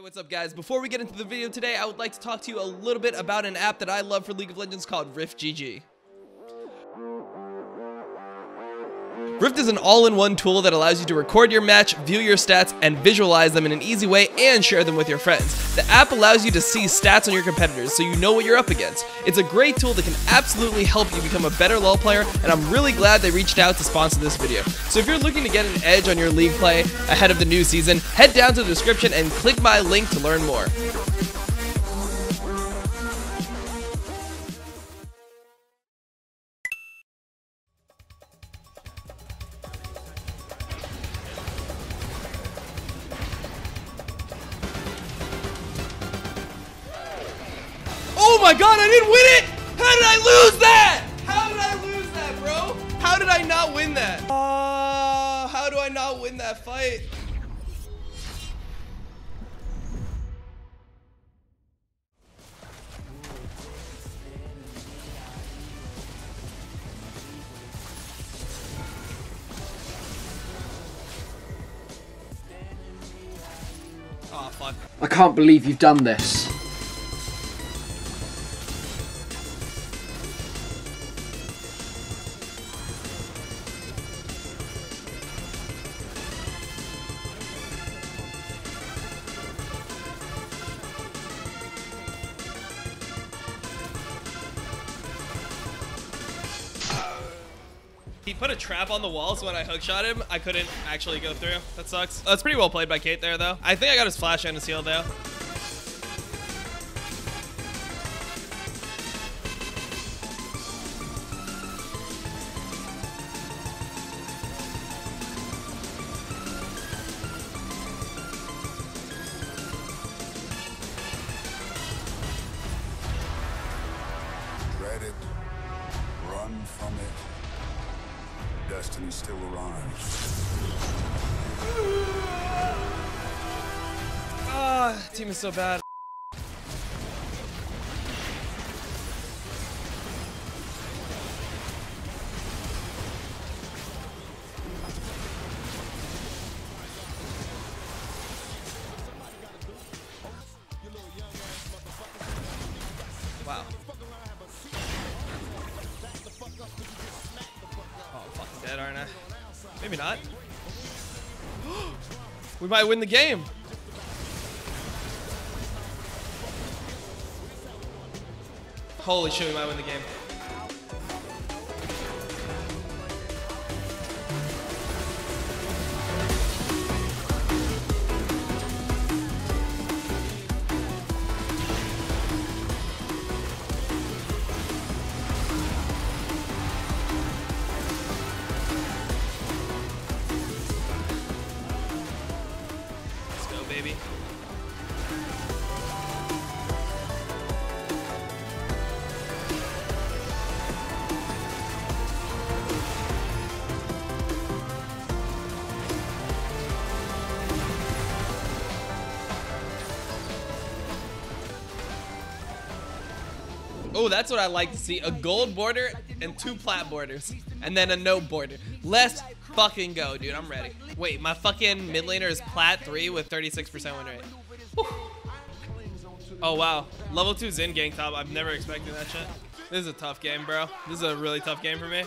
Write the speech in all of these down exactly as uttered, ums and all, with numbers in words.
Hey, what's up guys? Before we get into the video today, I would like to talk to you a little bit about an app that I love for League of Legends called Rift G G. Rift is an all-in-one tool that allows you to record your match, view your stats, and visualize them in an easy way and share them with your friends. The app allows you to see stats on your competitors so you know what you're up against. It's a great tool that can absolutely help you become a better LoL player, and I'm really glad they reached out to sponsor this video. So if you're looking to get an edge on your League play ahead of the new season, head down to the description and click my link to learn more. Oh my god, I didn't win it! How did I lose that? How did I lose that, bro? How did I not win that? Uh, how do I not win that fight? Oh, fuck. I can't believe you've done this. He put a trap on the wall, so when I hookshot him, I couldn't actually go through. That sucks. That's pretty well played by Kate there, though. I think I got his flash and his heal, though. Dread it. Run from it. Destiny still arrives. Ah, oh, team is so bad. Wow. Dead, aren't I? Maybe not. We might win the game. Holy shit, we might win the game. Baby. Oh, that's what I like to see. A gold border and two plat borders. And then a no border. Let's fucking go, dude. I'm ready. Wait, my fucking mid laner is plat three with thirty-six percent win rate. Whew. Oh, wow. Level two Xin gank top. I've never expected that shit. This is a tough game, bro. This is a really tough game for me.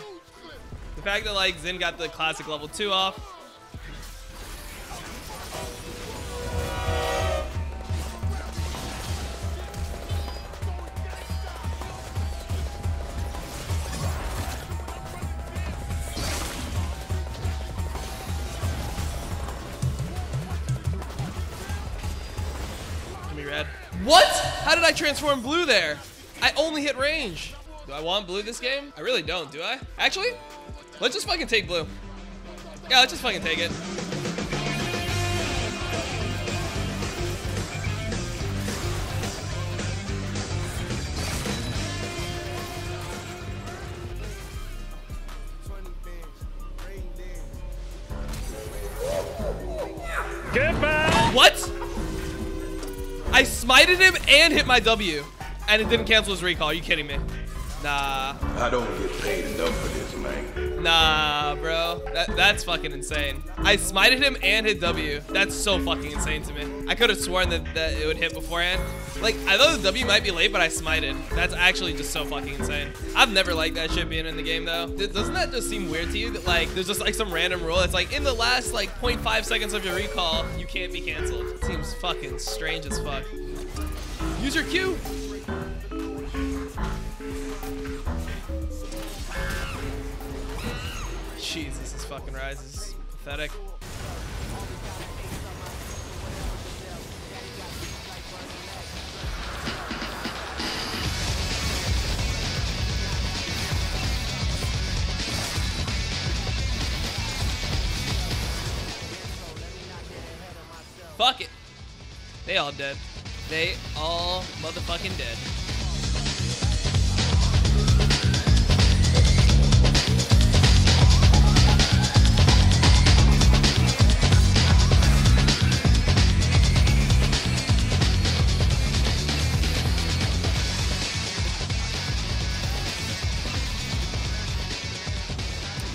The fact that, like, Xin got the classic level two off. Red. What? How did I transform blue there? I only hit range. Do I want blue this game? I really don't, do I? Actually, let's just fucking take blue. Yeah, let's just fucking take it. Goodbye. What? I smited him and hit my W, and it didn't cancel his recall. Are you kidding me? Nah. I don't get paid enough for this, man. Nah, bro. That, that's fucking insane. I smited him and hit W. That's so fucking insane to me. I could have sworn that, that it would hit beforehand. Like, I thought the W might be late, but I smited. That's actually just so fucking insane. I've never liked that shit being in the game, though. D doesn't that just seem weird to you? That, like, there's just, like, some random rule that's, like, in the last, like, zero point five seconds of your recall, you can't be canceled. It seems fucking strange as fuck. Use your Q. Jesus, this fucking rise is pathetic. Fuck it. They all dead. They all motherfucking dead.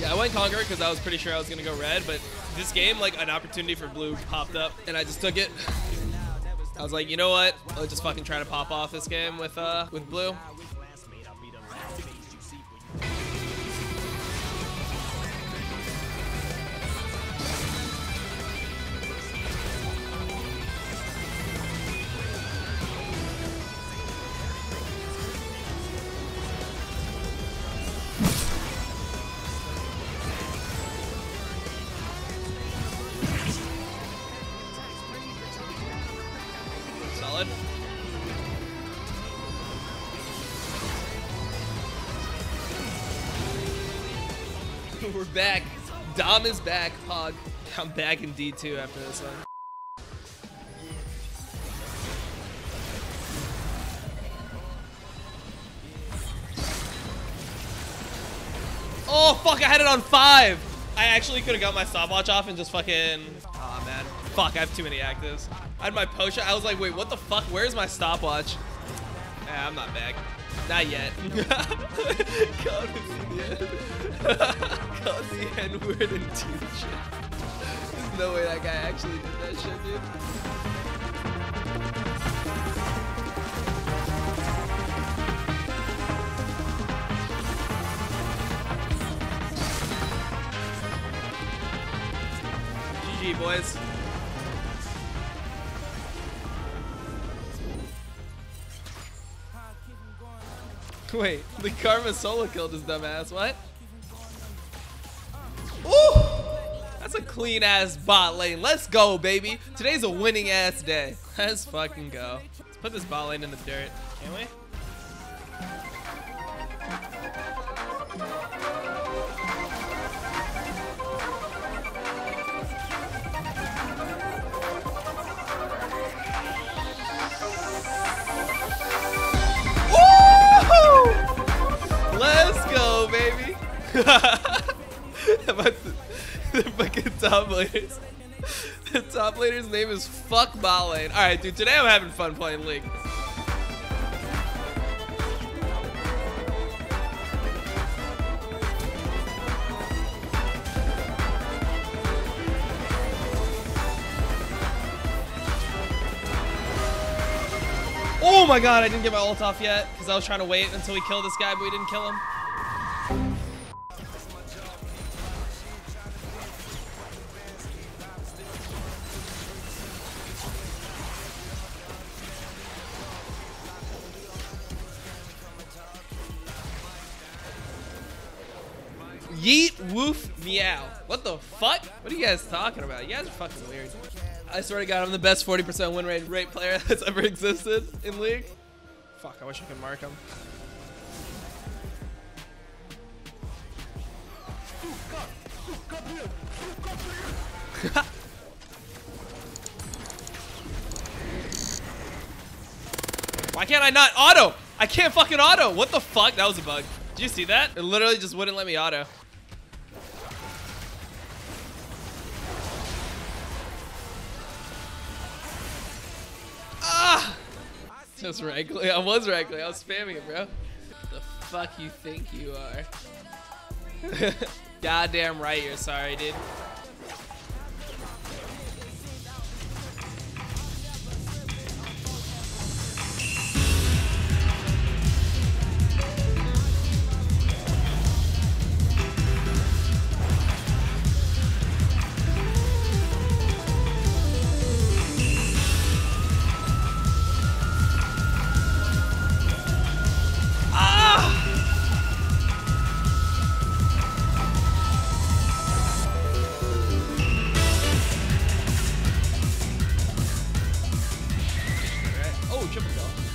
I went Conqueror because I was pretty sure I was going to go red, but this game, like, an opportunity for blue popped up, and I just took it. I was like, you know what? Let's just fucking try to pop off this game with, uh, with blue. We're back. Dom is back, Pog. I'm back in D two after this one. Oh, fuck, I had it on five. I actually could have got my stopwatch off and just fucking... Aw, oh, man. Fuck, I have too many actives. I had my potion. I was like, wait, what the fuck? Where's my stopwatch? Nah, I'm not back. Not yet. God, it's the end. God, the N word and dude shit. There's no way that guy actually did that shit, dude. G G, boys. Wait, the Karma solo killed his dumbass. What? Ooh! That's a clean ass bot lane. Let's go, baby. Today's a winning ass day. Let's fucking go. Let's put this bot lane in the dirt, can we? But the, the fucking top laner's the top laner's name is Fuck Bot Lane. Alright, dude, today I'm having fun playing League. Oh my god, I didn't get my ult off yet because I was trying to wait until we kill this guy, but we didn't kill him. Yeet, woof, meow. What the fuck? What are you guys talking about? You guys are fucking weird. I swear to God, I'm the best forty percent win rate, rate player that's ever existed in League. Fuck, I wish I could mark him. Why can't I not auto? I can't fucking auto. What the fuck? That was a bug. Did you see that? It literally just wouldn't let me auto. Just right click. I was right click. I was spamming it, bro. The fuck you think you are? Goddamn right you're sorry, dude. Triple kill.